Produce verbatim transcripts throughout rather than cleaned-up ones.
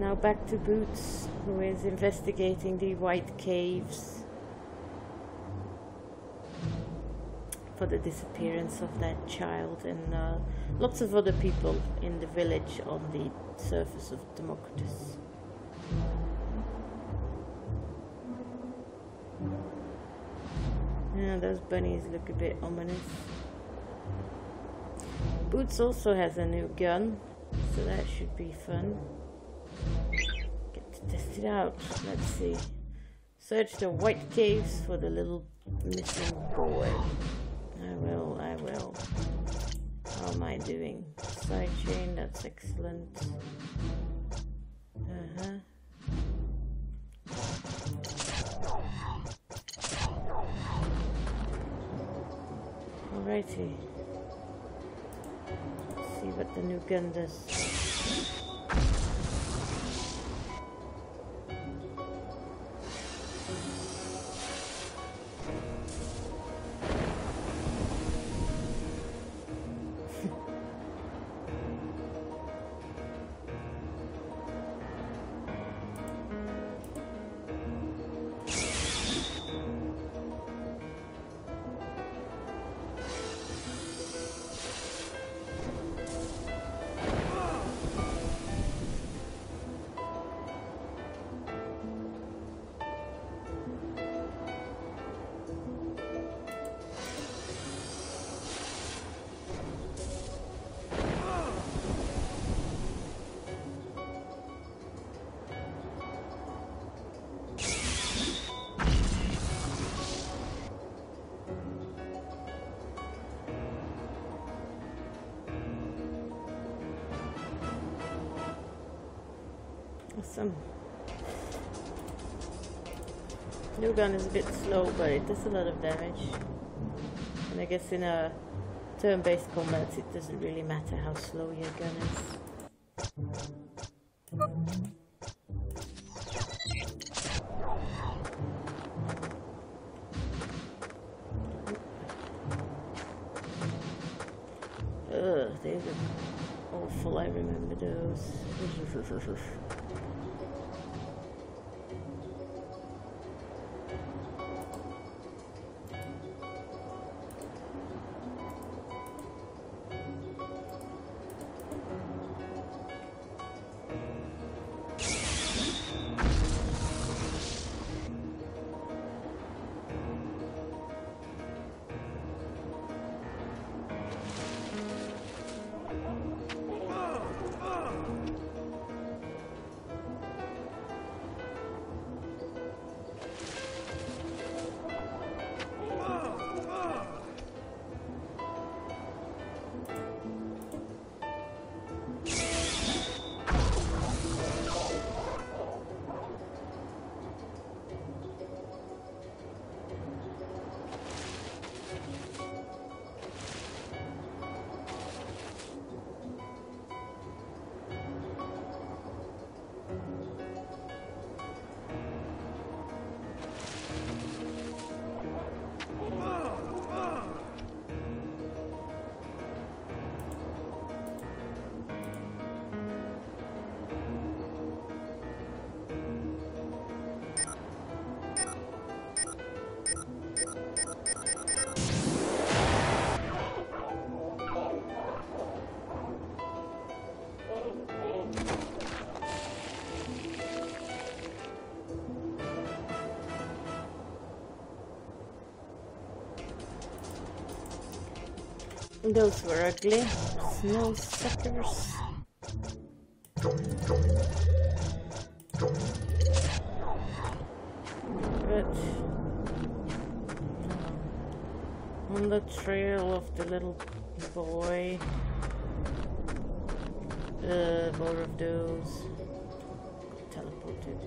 Now back to Boots, who is investigating the White Caves for the disappearance of that child and uh, lots of other people in the village on the surface of Democritus. Yeah, those bunnies look a bit ominous. Boots also has a new gun, so that should be fun. Get to test it out. Let's see. Search the White Caves for the little missing boy. I will, I will. How am I doing? Side chain, that's excellent. Uh-huh. Alrighty. Let's see what the new gun does. Awesome. New gun is a bit slow, but it does a lot of damage. And I guess in a turn-based combat, it doesn't really matter how slow your gun is. Ugh, they look awful, I remember those. Those were ugly. Snow suckers. But on the trail of the little boy, uh, more of those teleported.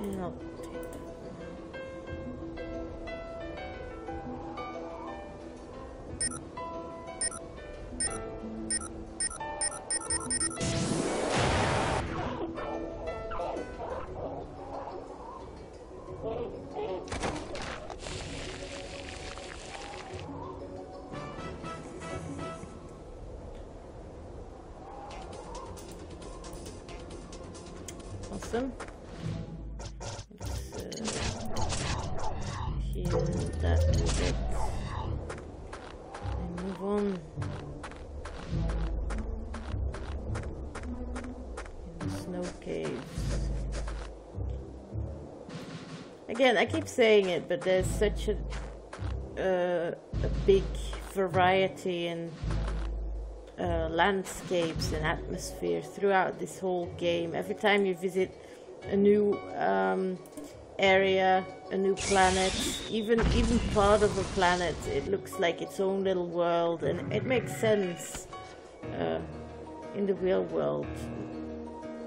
No. Awesome. Let's uh, heal that a little bit and move on. In the snow caves. Again, I keep saying it, but there's such a uh, a big variety in Uh, landscapes and atmosphere throughout this whole game. Every time you visit a new um, area, a new planet, even even part of a planet, it looks like its own little world, and it makes sense uh, in the real world.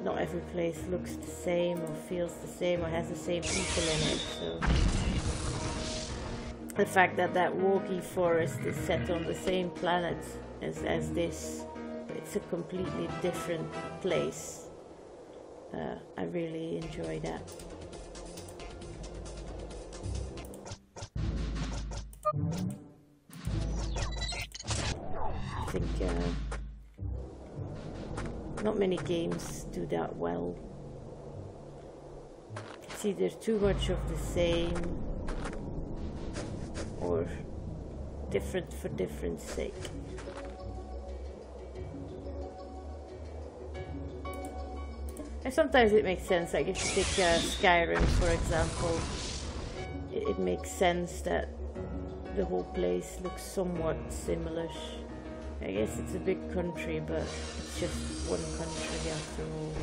Not every place looks the same or feels the same or has the same people in it, so the fact that that walkie forest is set on the same planet As, as this, but it's a completely different place. Uh, I really enjoy that. I think uh, not many games do that well. It's either too much of the same or different for different sake. And sometimes it makes sense, like if you take uh, Skyrim for example, it, it makes sense that the whole place looks somewhat similar. I guess it's a big country, but it's just one country after all.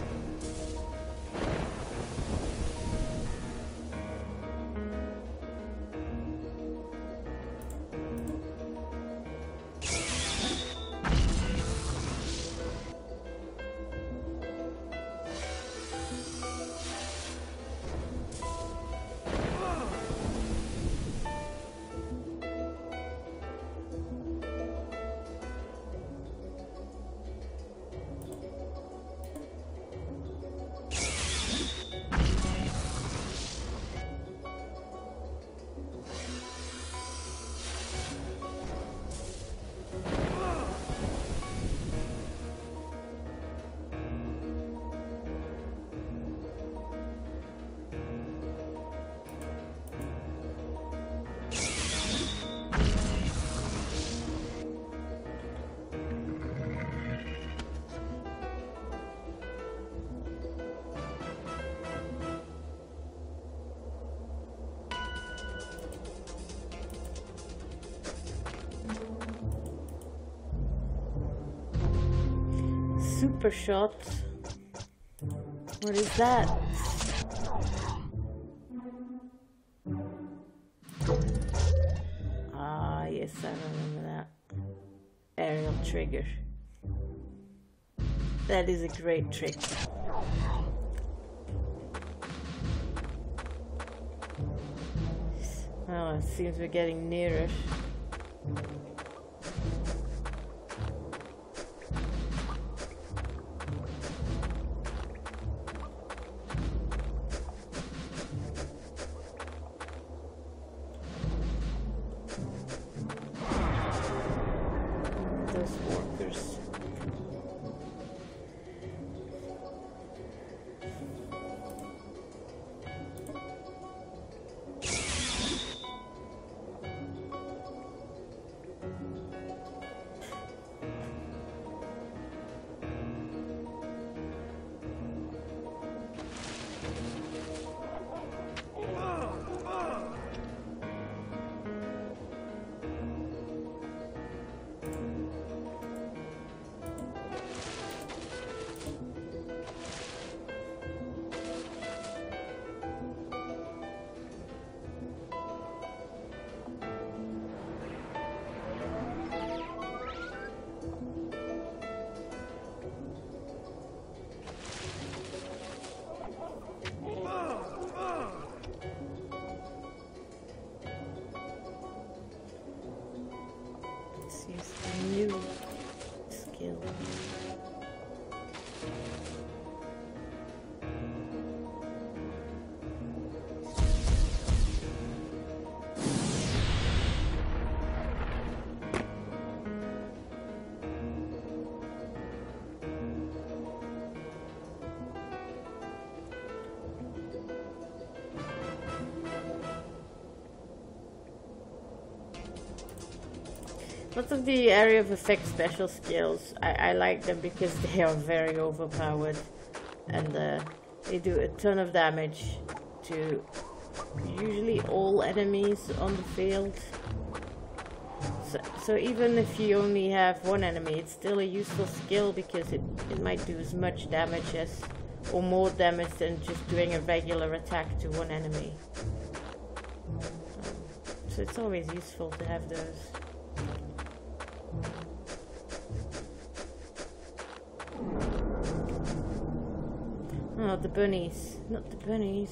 Super shot. What is that? Ah, yes, I remember that. Aerial trigger. That is a great trick. Oh, it seems we're getting nearer. Lots of the area of effect special skills, I, I like them because they are very overpowered and uh, they do a ton of damage to usually all enemies on the field. So, so even if you only have one enemy, it's still a useful skill because it, it might do as much damage as, or more damage than just doing a regular attack to one enemy. Um, so it's always useful to have those. Oh, the bunnies. Not the bunnies.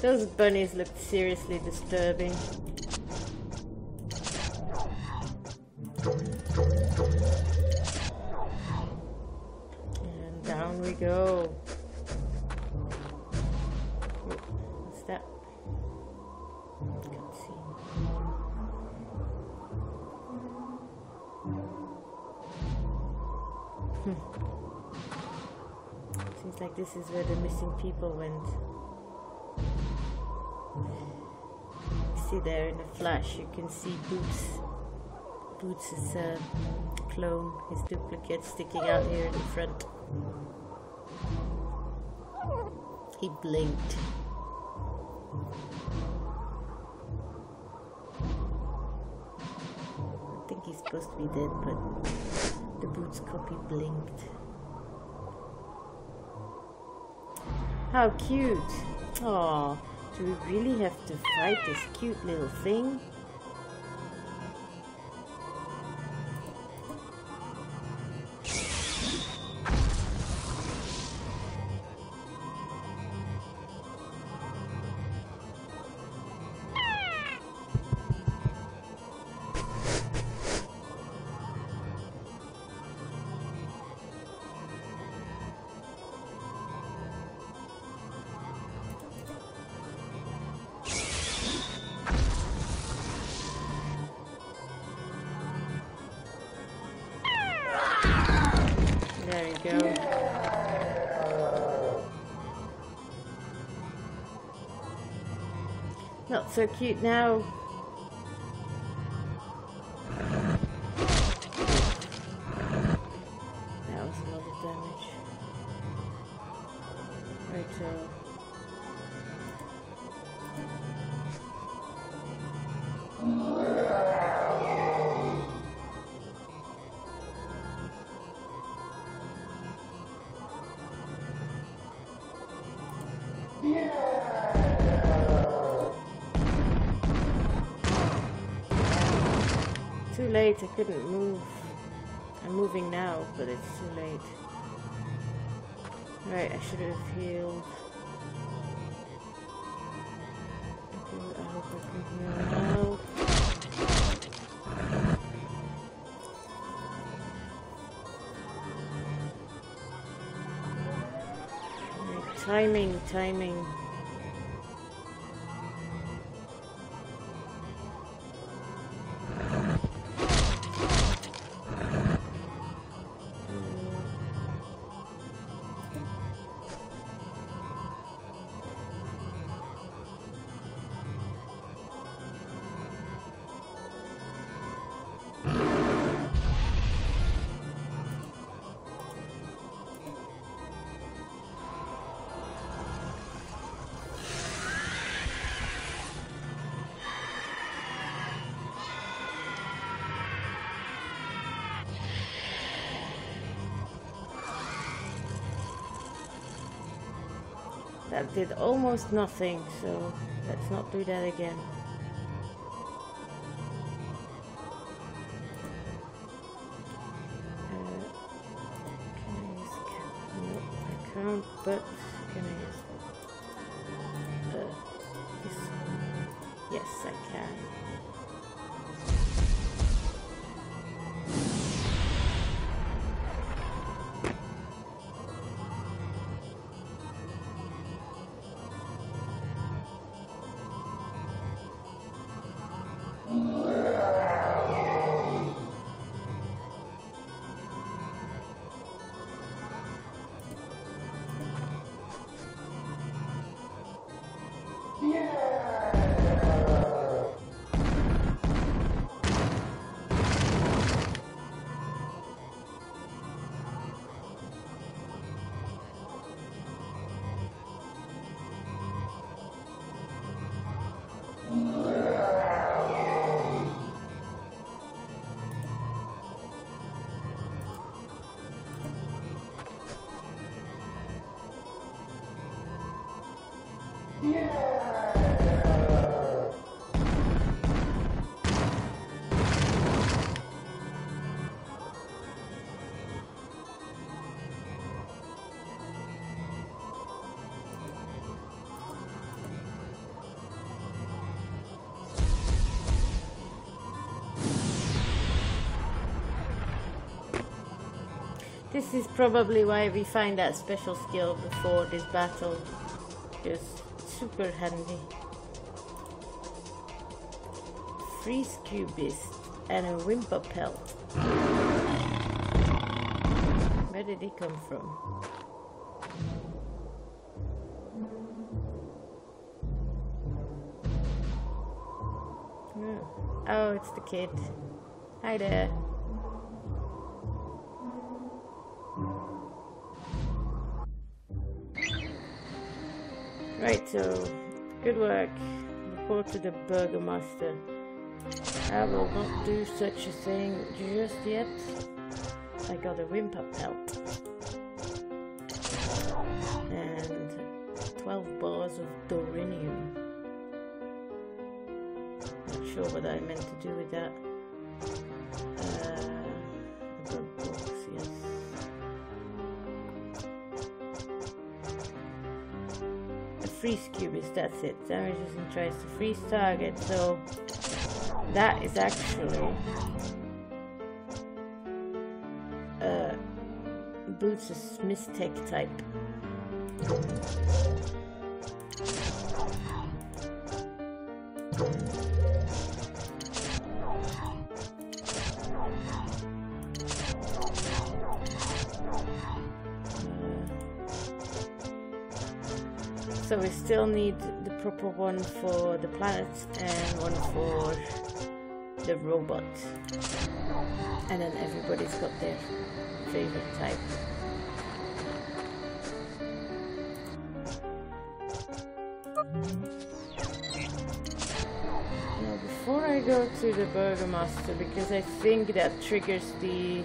Those bunnies looked seriously disturbing. And down we go. What's that? Can't see. Seems like this is where the missing people went. See there in the flash, you can see Boots. Boots is a clone, his duplicate sticking out here in the front. He blinked. I think he's supposed to be dead, but the Boots copy blinked. How cute! Aww. Do we really have to fight this cute little thing? Not so cute now. That was a lot of damage. Right, so. Too late, I couldn't move. I'm moving now, but it's too late. Right, I should have healed. I hope I can heal now. Right, timing, timing. That did almost nothing, so let's not do that again. But can I use uh, this one? Yes, I can. This is probably why we find that special skill before this battle, just super handy. Freeze Cubist and a Wimpup pelt. Where did he come from? Oh, oh it's the kid. Hi there. Right, so good work. Report to the Burgomaster. I will not do such a thing just yet. I got a Wimpup belt. And twelve bars of Dorinium. Not sure what I meant to do with that. Uh, a box, yes. Freeze Cubist, that's it. Damage and tries to freeze target, so that is actually uh, Boots' mistake type. So we still need the proper one for the planet and one for the robot. And then everybody's got their favorite type. Now before I go to the Burgomaster, because I think that triggers the...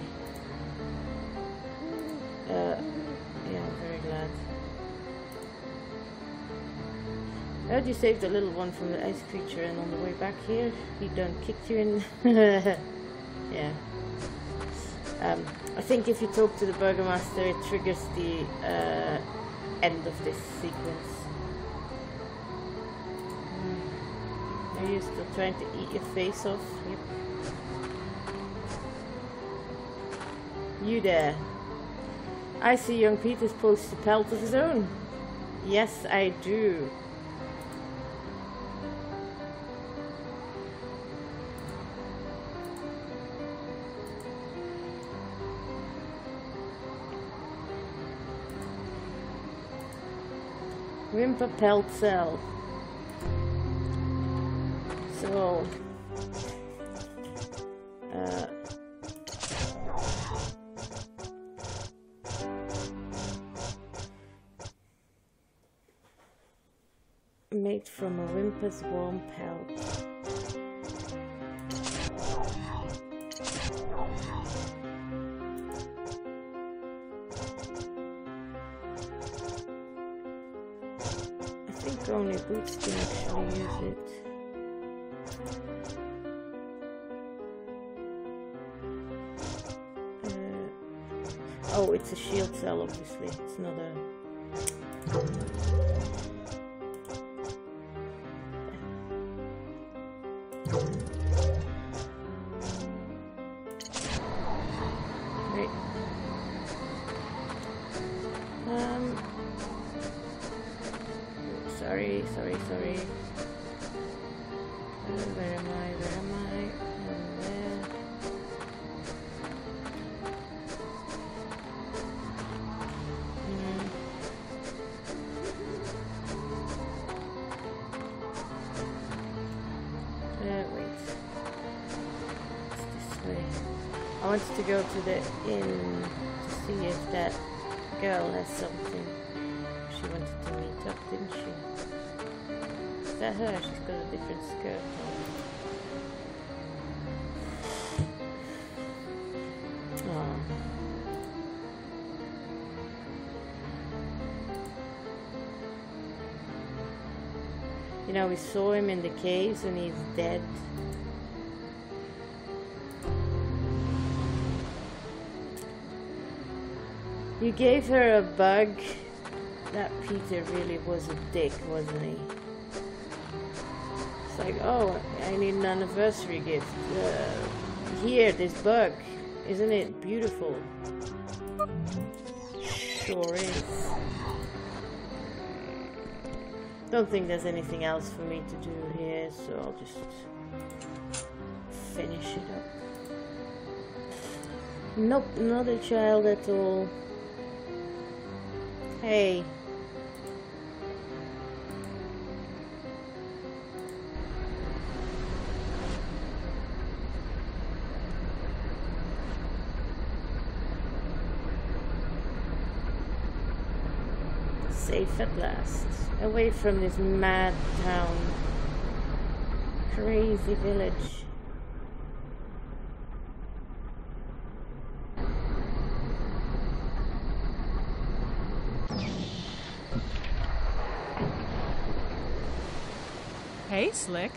Uh, yeah, I'm very glad. I heard you saved the little one from the ice creature, and on the way back here, he done kicked you in. Yeah. Um, I think if you talk to the Burgomaster, it triggers the uh, end of this sequence. Hmm. Are you still trying to eat your face off? Yep. You there. I see young Peter's posts a pelt of his own. Yes, I do. Wimpup pelt cell. So, uh, made from a Wimpup's warm pelt. thrown at Boots to actually use it. Uh, oh, it's a shield cell, obviously. It's not a... Right. Um... Sorry, sorry, sorry. Uh, where am I? Where am I? I'm there. Mm. Uh, wait. It's this way. I wanted to go to the inn to see if that girl has something. She wanted to meet up, didn't she? Is that her? She's got a different skirt on. Oh. You know, we saw him in the caves and he's dead. You gave her a bug. That Peter really was a dick, wasn't he? Like, oh, I need an anniversary gift. Uh, here, this bug. Isn't it beautiful? Sure is. Don't think there's anything else for me to do here, so I'll just finish it up. Nope, not a child at all. Hey. Safe at last. Away from this mad town. Crazy village. Hey, Slick.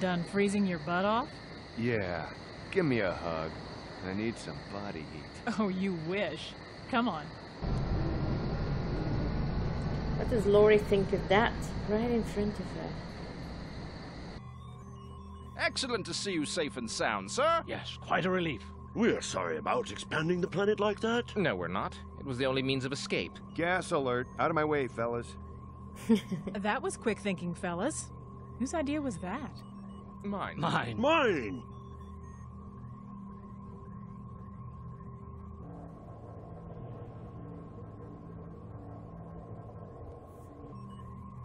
Done freezing your butt off? Yeah. Give me a hug. I need some body heat. Oh, you wish. Come on. What does Lori think of that? Right in front of her. Excellent to see you safe and sound, sir. Yes, quite a relief. We're sorry about expanding the planet like that. No, we're not. It was the only means of escape. Gas alert. Out of my way, fellas. That was quick thinking, fellas. Whose idea was that? Mine. Mine. Mine!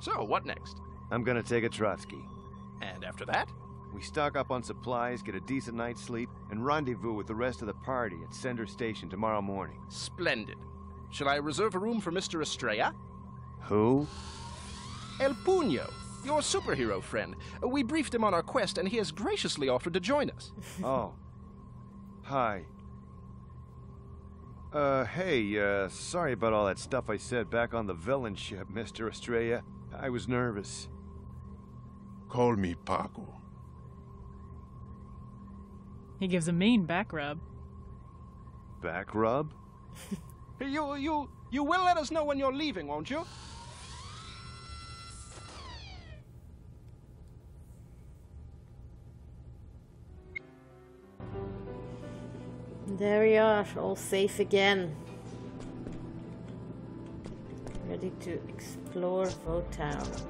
So, what next? I'm gonna take a Trotsky. And after that? We stock up on supplies, get a decent night's sleep, and rendezvous with the rest of the party at Sender Station tomorrow morning. Splendid. Shall I reserve a room for Mister Estrella? Who? El Puño, your superhero friend. We briefed him on our quest, and he has graciously offered to join us. Oh. Hi. Uh, hey, uh, sorry about all that stuff I said back on the villain ship, Mister Estrella. I was nervous. Call me Paco. He gives a mean back rub. Back rub? you, you, you will let us know when you're leaving, won't you? There we are, all safe again. Ready to explore Votow.